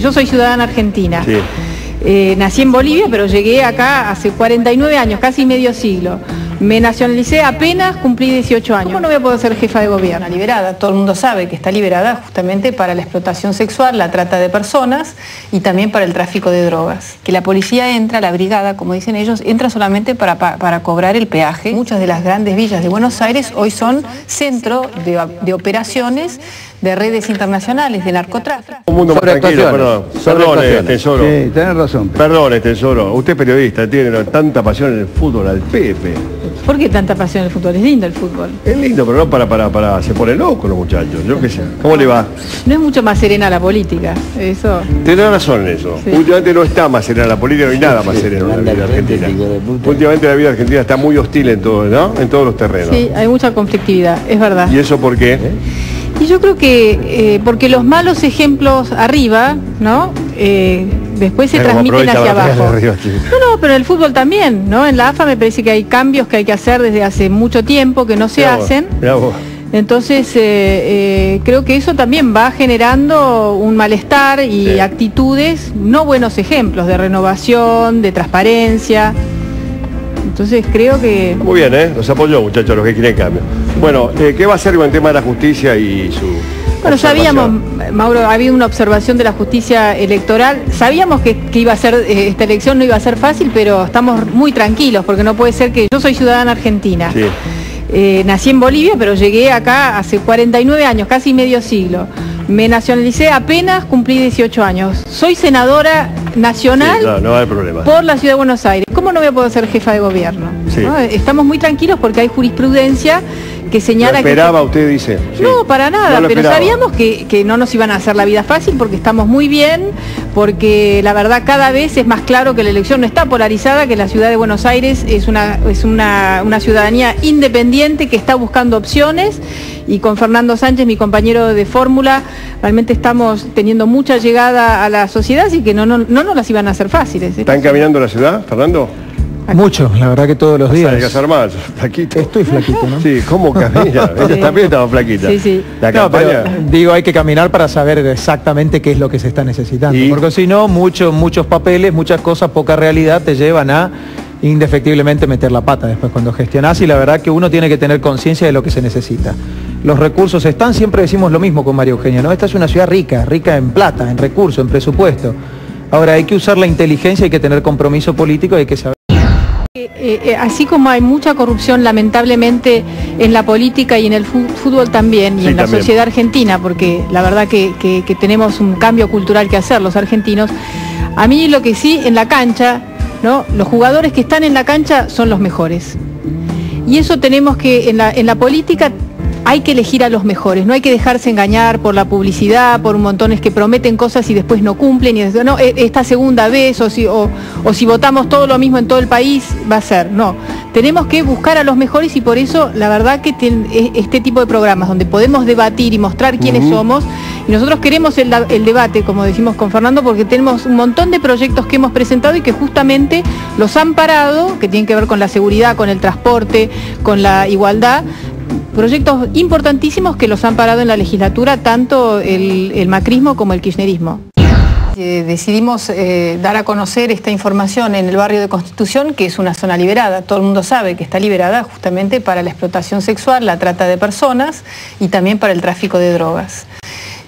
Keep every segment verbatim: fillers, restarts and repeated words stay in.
Yo soy ciudadana argentina, sí. eh, nací en Bolivia, pero llegué acá hace cuarenta y nueve años, casi medio siglo. Me nacionalicé apenas cumplí dieciocho años. ¿Cómo no voy a poder ser jefa de gobierno? Liberada, todo el mundo sabe que está liberada justamente para la explotación sexual, la trata de personas y también para el tráfico de drogas. Que la policía entra, la brigada, como dicen ellos, entra solamente para, para, para cobrar el peaje. Muchas de las grandes villas de Buenos Aires hoy son centro de, de operaciones de redes internacionales, de narcotráfico. Un mundo más tranquilo, perdón. Perdón, Tesoro. Sí, tenés razón. Perdón, Tesoro. Usted es periodista, tiene tanta pasión en el fútbol, al Pepe. ¿Por qué tanta pasión en el fútbol? Es lindo el fútbol. Es lindo, pero no para, para, para... Se pone loco los muchachos, yo qué sé. ¿Cómo le va? No es mucho más serena la política, eso. Tenés razón en eso. Sí. Últimamente no está más serena la política, no hay nada más sereno en la vida argentina. Últimamente la vida argentina está muy hostil en todo, ¿no? En todos los terrenos. Sí, hay mucha conflictividad, es verdad. ¿Y eso por qué? ¿Eh? Y yo creo que eh, porque los malos ejemplos arriba, ¿no? Eh, después se transmiten hacia abajo. No, no, pero en el fútbol también, ¿no? En la A F A me parece que hay cambios que hay que hacer desde hace mucho tiempo que no se hacen. Entonces eh, eh, creo que eso también va generando un malestar y sí. Actitudes, no buenos ejemplos de renovación, de transparencia. Entonces creo que... Muy bien, ¿eh? Los apoyó, muchachos, los que quieren cambio. Bueno, eh, ¿qué va a hacer con el tema de la justicia y su... Bueno, sabíamos, Mauro, ha habido una observación de la justicia electoral. Sabíamos que, que iba a ser, eh, esta elección no iba a ser fácil, pero estamos muy tranquilos, porque no puede ser que... Yo soy ciudadana argentina. Sí. Eh, nací en Bolivia, pero llegué acá hace cuarenta y nueve años, casi medio siglo. Me nacionalicé apenas cumplí dieciocho años. Soy senadora nacional, sí, no, no hay problema. Por la Ciudad de Buenos Aires. ¿Cómo no voy a poder ser jefa de gobierno? Sí. ¿No? Estamos muy tranquilos porque hay jurisprudencia que señala que... ¿Lo esperaba usted, dice? Sí. No, para nada, no pero sabíamos que, que no nos iban a hacer la vida fácil porque estamos muy bien, porque la verdad cada vez es más claro que la elección no está polarizada, que la Ciudad de Buenos Aires es una, es una, una ciudadanía independiente que está buscando opciones y con Fernando Sánchez, mi compañero de fórmula, realmente estamos teniendo mucha llegada a la sociedad y que no, no, no nos las iban a hacer fáciles. ¿Están caminando la ciudad, Fernando? Acá. Mucho, la verdad que todos los días. Estás armado, flaquito. Estoy flaquito, ¿no? Sí, ¿cómo camina? Ella también estaba flaquita. Sí, sí. La campaña... No, pero, digo, hay que caminar para saber exactamente qué es lo que se está necesitando. ¿Y? Porque si no, mucho, muchos papeles, muchas cosas, poca realidad te llevan a indefectiblemente meter la pata después cuando gestionás y la verdad que uno tiene que tener conciencia de lo que se necesita. Los recursos están, siempre decimos lo mismo con María Eugenia, ¿no? Esta es una ciudad rica, rica en plata, en recursos, en presupuesto. Ahora hay que usar la inteligencia, hay que tener compromiso político, hay que saber... Eh, eh, así como hay mucha corrupción lamentablemente en la política y en el fútbol también y sí, en la también. Sociedad argentina, porque la verdad que, que, que tenemos un cambio cultural que hacer los argentinos, a mí lo que sí en la cancha, ¿no? Los jugadores que están en la cancha son los mejores y eso tenemos que, en la, en la política hay que elegir a los mejores, no hay que dejarse engañar por la publicidad, por montones que prometen cosas y después no cumplen, y después, no, esta segunda vez, o si, o, o si votamos todo lo mismo en todo el país, va a ser, no. Tenemos que buscar a los mejores y por eso, la verdad que ten, este tipo de programas, donde podemos debatir y mostrar quiénes uh-huh. somos, y nosotros queremos el, el debate, como decimos con Fernando, porque tenemos un montón de proyectos que hemos presentado y que justamente los han parado, que tienen que ver con la seguridad, con el transporte, con la igualdad, proyectos importantísimos que los han parado en la legislatura, tanto el, el macrismo como el kirchnerismo. Eh, decidimos eh, dar a conocer esta información en el barrio de Constitución, que es una zona liberada. Todo el mundo sabe que está liberada justamente para la explotación sexual, la trata de personas y también para el tráfico de drogas.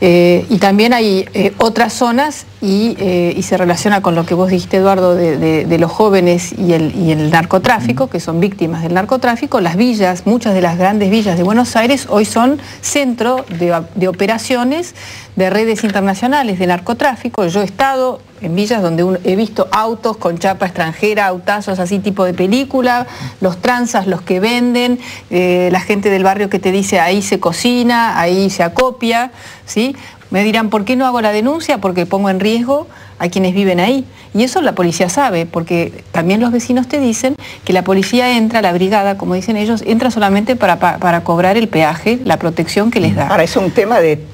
Eh, y también hay eh, otras zonas y, eh, y se relaciona con lo que vos dijiste, Eduardo, de, de, de los jóvenes y el, y el narcotráfico, que son víctimas del narcotráfico. Las villas, muchas de las grandes villas de Buenos Aires hoy son centro de, de operaciones de redes internacionales de narcotráfico. Yo he estado en villas donde un, he visto autos con chapa extranjera, autazos, así tipo de película, los tranzas, los que venden, eh, la gente del barrio que te dice ahí se cocina, ahí se acopia, ¿sí? Me dirán, ¿por qué no hago la denuncia? Porque pongo en riesgo a quienes viven ahí. Y eso la policía sabe, porque también los vecinos te dicen que la policía entra, la brigada, como dicen ellos, entra solamente para, para, para cobrar el peaje, la protección que les da. Ahora, es un tema de...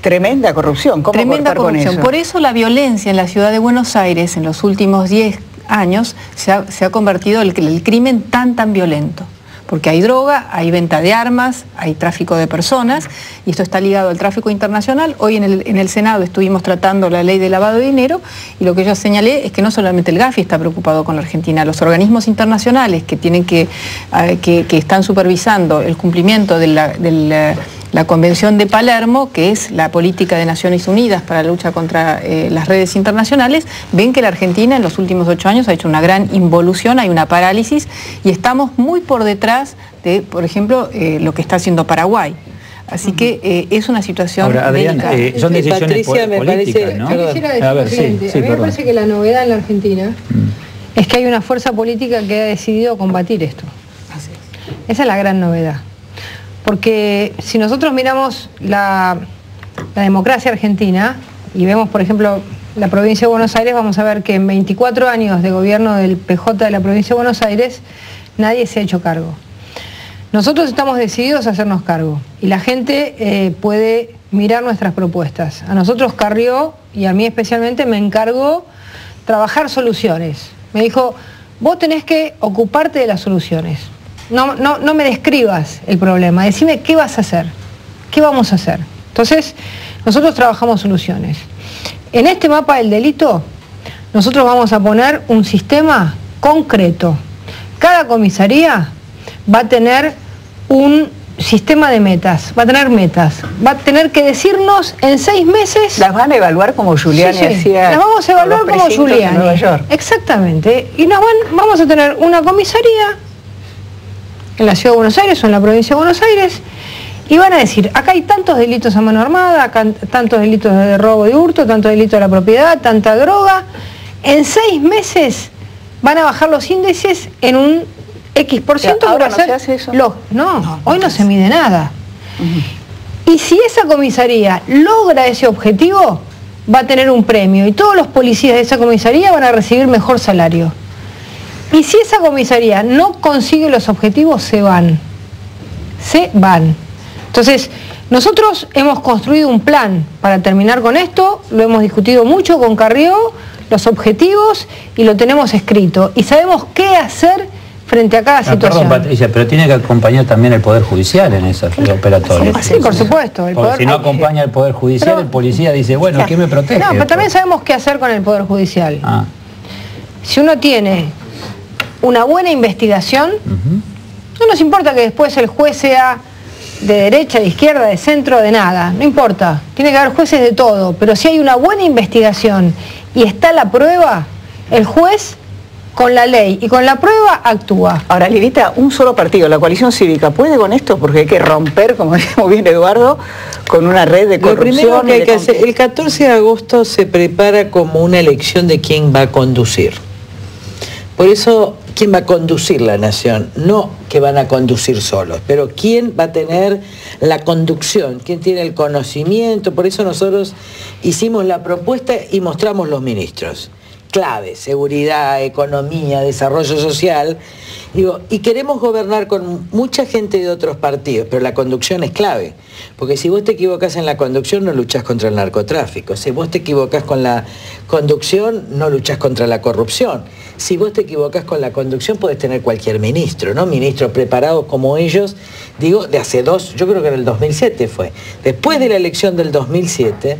Tremenda corrupción, ¿cómo Tremenda corrupción. Con eso? Por eso la violencia en la Ciudad de Buenos Aires en los últimos diez años se ha, se ha convertido en el, el crimen tan tan violento. porque hay droga, hay venta de armas, hay tráfico de personas, y esto está ligado al tráfico internacional. Hoy en el, en el Senado estuvimos tratando la ley de lavado de dinero, y lo que yo señalé es que no solamente el GAFI está preocupado con la Argentina, los organismos internacionales que tienen que, que, que están supervisando el cumplimiento de la, de la, la Convención de Palermo, que es la política de Naciones Unidas para la lucha contra eh, las redes internacionales, ven que la Argentina en los últimos ocho años ha hecho una gran involución, hay una parálisis, y estamos muy por detrás de, por ejemplo, eh, lo que está haciendo Paraguay. Así que eh, es una situación. Ahora, Adriana, eh, son decisiones Patricia, me políticas, parece, ¿no? Decir, a ver, sí, sí, a mí me parece que la novedad en la Argentina mm. es que hay una fuerza política que ha decidido combatir esto. Así es. Esa es la gran novedad. Porque si nosotros miramos la, la democracia argentina y vemos, por ejemplo, la provincia de Buenos Aires, vamos a ver que en veinticuatro años de gobierno del P J de la provincia de Buenos Aires, nadie se ha hecho cargo. Nosotros estamos decididos a hacernos cargo y la gente eh, puede mirar nuestras propuestas. A nosotros Carrió, y a mí especialmente, me encargó trabajar soluciones. Me dijo, vos tenés que ocuparte de las soluciones. No, no, no me describas el problema, decime qué vas a hacer, qué vamos a hacer. Entonces, nosotros trabajamos soluciones. En este mapa del delito, nosotros vamos a poner un sistema concreto. Cada comisaría va a tener un sistema de metas, va a tener metas, va a tener que decirnos en seis meses... Las van a evaluar como Giuliani sí, sí. hacía... Las vamos a evaluar como Giuliani. Nueva York. Exactamente. Y nos van, vamos a tener una comisaría en la Ciudad de Buenos Aires o en la provincia de Buenos Aires, y van a decir, acá hay tantos delitos a mano armada, acá tantos delitos de robo y hurto, tantos delitos de la propiedad, tanta droga. En seis meses van a bajar los índices en un X por ciento. Ahora no se hace eso. Lo, no, no, hoy no se mide nada. Uh-huh. Y si esa comisaría logra ese objetivo, va a tener un premio, y todos los policías de esa comisaría van a recibir mejor salario. Y si esa comisaría no consigue los objetivos, se van. Se van. Entonces, nosotros hemos construido un plan para terminar con esto, lo hemos discutido mucho con Carrió, los objetivos, y lo tenemos escrito. Y sabemos qué hacer frente a cada no, situación. Perdón, Patricia, pero tiene que acompañar también el Poder Judicial en esas operatorias. Sí, sí, por supuesto. El poder, porque si no acompaña el Poder Judicial, pero el policía dice, bueno, ¿quién me protege? No, pero también sabemos qué hacer con el Poder Judicial. Ah. Si uno tiene una buena investigación, uh-huh. no nos importa que después el juez sea de derecha, de izquierda, de centro, de nada, no importa, tiene que haber jueces de todo, pero si hay una buena investigación y está la prueba, el juez con la ley y con la prueba actúa. Ahora, Lilita, un solo partido, la Coalición Cívica, ¿puede con esto? Porque hay que romper, como dice muy bien Eduardo, con una red de corrupción. Lo primero que hay que hacer, el catorce de agosto se prepara como una elección de quién va a conducir. Por eso, ¿quién va a conducir la nación? No que van a conducir solos, pero ¿quién va a tener la conducción? ¿Quién tiene el conocimiento? Por eso nosotros hicimos la propuesta y mostramos los ministros. Clave, seguridad, economía, desarrollo social. Digo, y queremos gobernar con mucha gente de otros partidos, pero la conducción es clave. Porque si vos te equivocás en la conducción, no luchás contra el narcotráfico. Si vos te equivocás con la conducción, no luchás contra la corrupción. Si vos te equivocás con la conducción, podés tener cualquier ministro, ¿no? Ministros preparados como ellos, digo, de hace dos, yo creo que en el dos mil siete fue. Después de la elección del dos mil siete...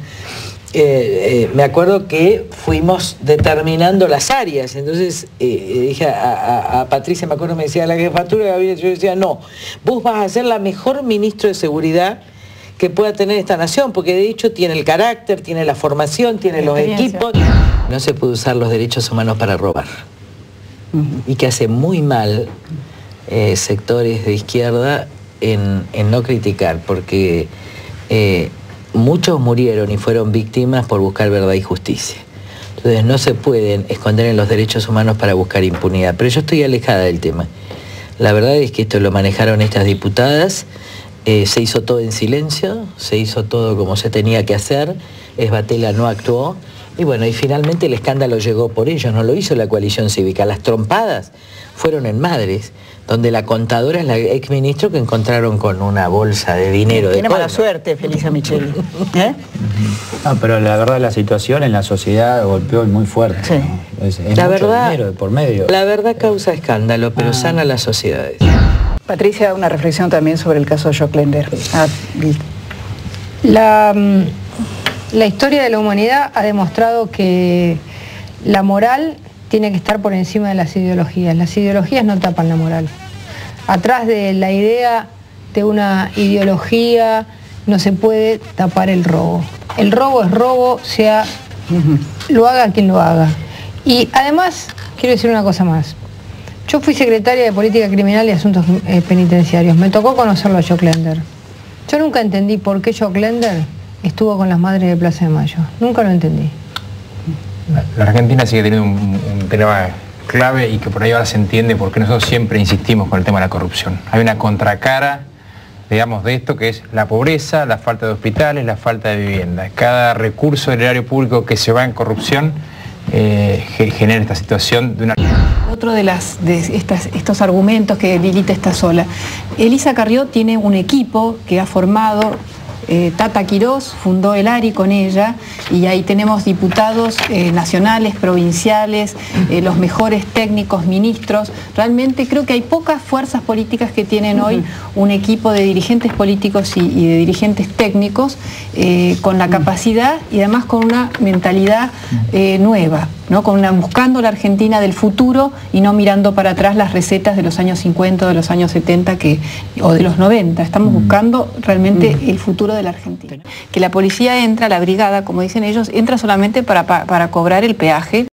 Eh, eh, me acuerdo que fuimos determinando las áreas, entonces eh, dije a, a, a Patricia, me acuerdo, me decía la jefatura de Gabriel, yo decía, no, vos vas a ser la mejor ministra de seguridad que pueda tener esta nación, porque de hecho tiene el carácter, tiene la formación, tiene los equipos. No se puede usar los derechos humanos para robar, uh-huh. y que hace muy mal eh, sectores de izquierda en, en no criticar, porque... Eh, muchos murieron y fueron víctimas por buscar verdad y justicia. Entonces no se pueden esconder en los derechos humanos para buscar impunidad. Pero yo estoy alejada del tema. La verdad es que esto lo manejaron estas diputadas, eh, se hizo todo en silencio, se hizo todo como se tenía que hacer, Esbatella no actuó, y bueno, y finalmente el escándalo llegó por ellos, no lo hizo la Coalición Cívica. Las trompadas fueron en Madres, donde la contadora es la exministro que encontraron con una bolsa de dinero. Tiene de mala suerte, Felisa Michele. ¿Eh? No, pero la verdad la situación en la sociedad golpeó muy fuerte. Sí. ¿No? Es, es la mucho verdad, dinero por medio. La verdad causa escándalo, pero ah. sana las sociedades. Patricia, una reflexión también sobre el caso de Schoklender. Ah, la, la historia de la humanidad ha demostrado que la moral tiene que estar por encima de las ideologías. Las ideologías no tapan la moral. Atrás de la idea de una ideología no se puede tapar el robo. El robo es robo, sea lo haga quien lo haga. Y además, quiero decir una cosa más. Yo fui secretaria de Política Criminal y Asuntos eh, Penitenciarios. Me tocó conocerlo a Schoklender. Yo nunca entendí por qué Schoklender estuvo con las Madres de Plaza de Mayo. Nunca lo entendí. La Argentina sigue teniendo un, un tema clave y que por ahí ahora se entiende por qué nosotros siempre insistimos con el tema de la corrupción. Hay una contracara, digamos, de esto que es la pobreza, la falta de hospitales, la falta de vivienda. Cada recurso del erario público que se va en corrupción eh, genera esta situación de una... Otro de, las, de estas, estos argumentos que Lilita está sola. Elisa Carrió tiene un equipo que ha formado, eh, Tata Quirós fundó el A R I con ella, y ahí tenemos diputados eh, nacionales, provinciales, eh, los mejores técnicos, ministros. Realmente creo que hay pocas fuerzas políticas que tienen hoy un equipo de dirigentes políticos y, y de dirigentes técnicos eh, con la capacidad y además con una mentalidad eh, nueva, ¿no? Con una, buscando la Argentina del futuro y no mirando para atrás las recetas de los años cincuenta, de los años setenta que, o de los noventa. Estamos buscando realmente el futuro de la Argentina. Que la policía entra, la brigada, como dicen ellos, entra solamente para, para, para cobrar el peaje.